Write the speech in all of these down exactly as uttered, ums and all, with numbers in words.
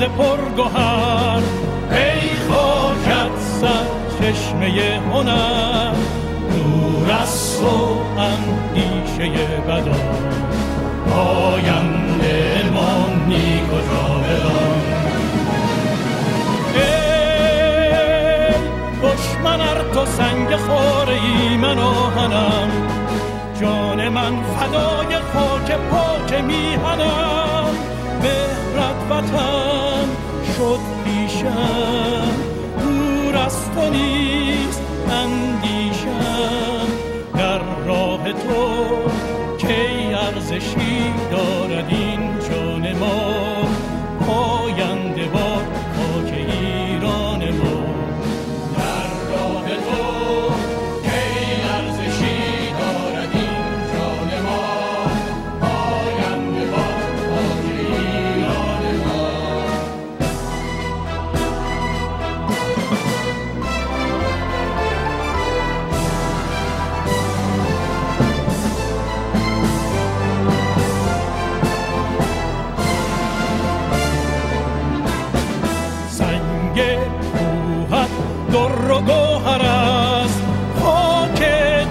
مرز پرگهر، ای خاکت سر چشمه هنر، دور از تو اندیشه بدا، آینده ما نیک و جاودان. ای دشمن ار تو سنگ خور ایمن آهنم، جان من فدای خاک پاک میهنم. مهرت وطن شد پیشم، دور از تو نیست اندیشم. در راه تو کی ارزشی دارد این جان ما، پاینده باد خاک ایران ما. در راه تو کی ارزشی دارد این جان ما، پاینده باد خاک ایران ما. در و گوهر است، خاک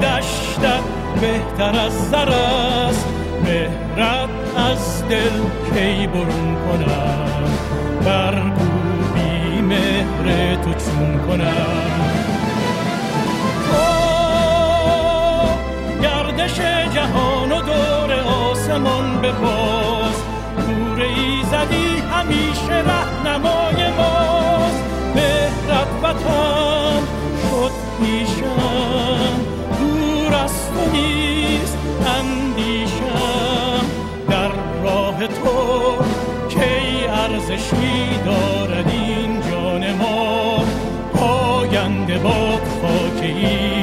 دشتت بهتر از زر است. مهرت از دل کی برون کنم، بر بی مهر تو چون کنم. تو گردش جهان و دور آسمان بپاس، نور ایزدی همیشه رهنمای ماست. مهرت وطن شد پیشم، دور از تو نیست اندیشم. در راه تو کی ارزشی دارد این جان ما، پاینده باد خاک ایران ما.